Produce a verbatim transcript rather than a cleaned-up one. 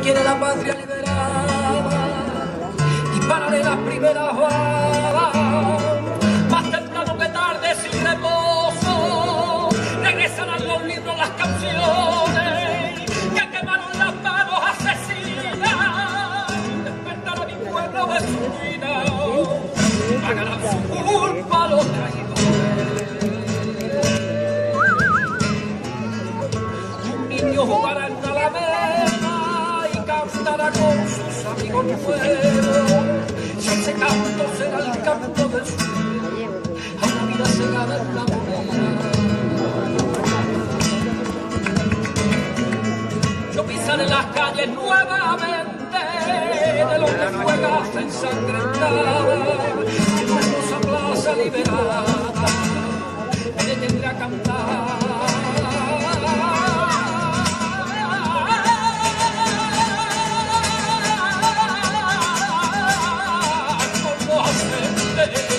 quiere la patria liberada, dispararé las primeras balas. Más temprano que tarde, sin reposo, regresarán los libros, las canciones que quemaron las manos asesinas. Despertará mi pueblo de su vida, pagarán su culpa los traidores. Un niño jugará en Talavera cantará con sus amigos nuevos, y ese canto será el canto de su vida, a una vida cegada en la moneda. Yo pisaré las calles nuevamente de los que juegas ensangrentadas, en una hermosa plaza liberada me detendré a cantar. Hey, hey, hey.